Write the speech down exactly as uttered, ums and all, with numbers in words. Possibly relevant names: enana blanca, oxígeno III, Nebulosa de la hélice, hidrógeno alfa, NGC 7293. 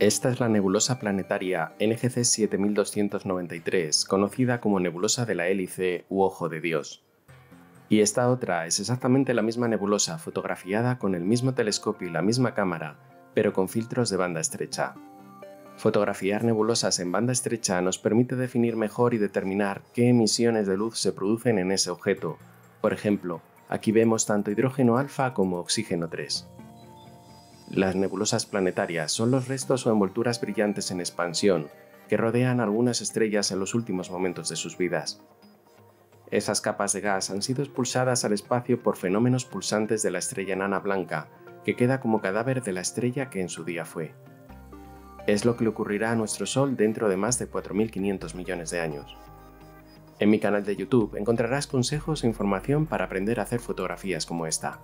Esta es la nebulosa planetaria N G C siete mil doscientos noventa y tres, conocida como nebulosa de la hélice u ojo de Dios. Y esta otra es exactamente la misma nebulosa fotografiada con el mismo telescopio y la misma cámara, pero con filtros de banda estrecha. Fotografiar nebulosas en banda estrecha nos permite definir mejor y determinar qué emisiones de luz se producen en ese objeto. Por ejemplo, aquí vemos tanto hidrógeno alfa como oxígeno tres. Las nebulosas planetarias son los restos o envolturas brillantes en expansión que rodean algunas estrellas en los últimos momentos de sus vidas. Esas capas de gas han sido expulsadas al espacio por fenómenos pulsantes de la estrella enana blanca, que queda como cadáver de la estrella que en su día fue. Es lo que le ocurrirá a nuestro Sol dentro de más de cuatro mil quinientos millones de años. En mi canal de YouTube encontrarás consejos e información para aprender a hacer fotografías como esta.